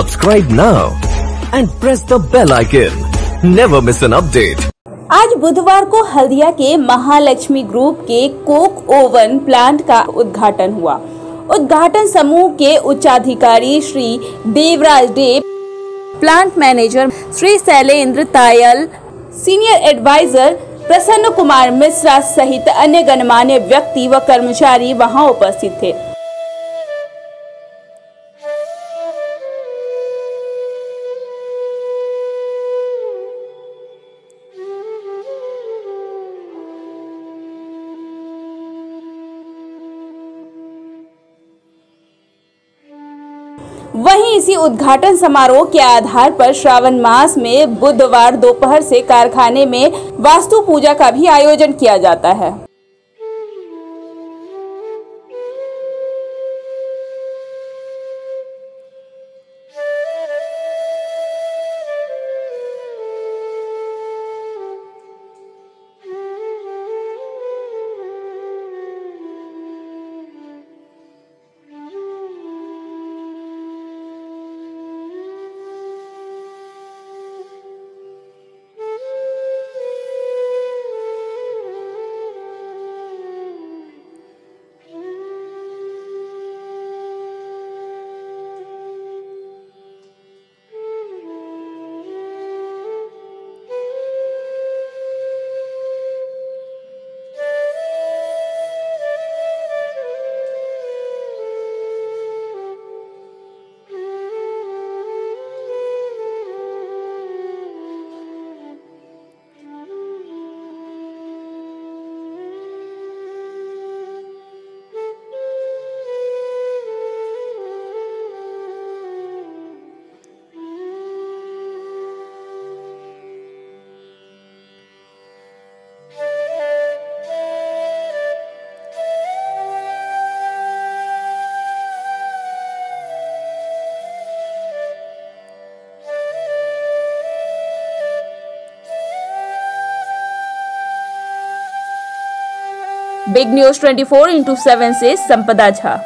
Subscribe now and press the bell icon. Never miss an update. आज बुधवार को हल्दिया के महालक्ष्मी ग्रुप के कोक ओवन प्लांट का उद्घाटन हुआ। उद्घाटन समूह के उच्चाधिकारी Shri Devraj Dev, plant manager Shri Shailendra Tayal, senior adviser Prasanna Kumar Mishra सहित अन्य गणमान्य व्यक्ति व कर्मचारी वहां उपस्थित थे। वहीं इसी उद्घाटन समारोह के आधार पर श्रावण मास में बुधवार दोपहर से कारखाने में वास्तु पूजा का भी आयोजन किया जाता है। बिग न्यूज़ 24x7 से संपदा झा।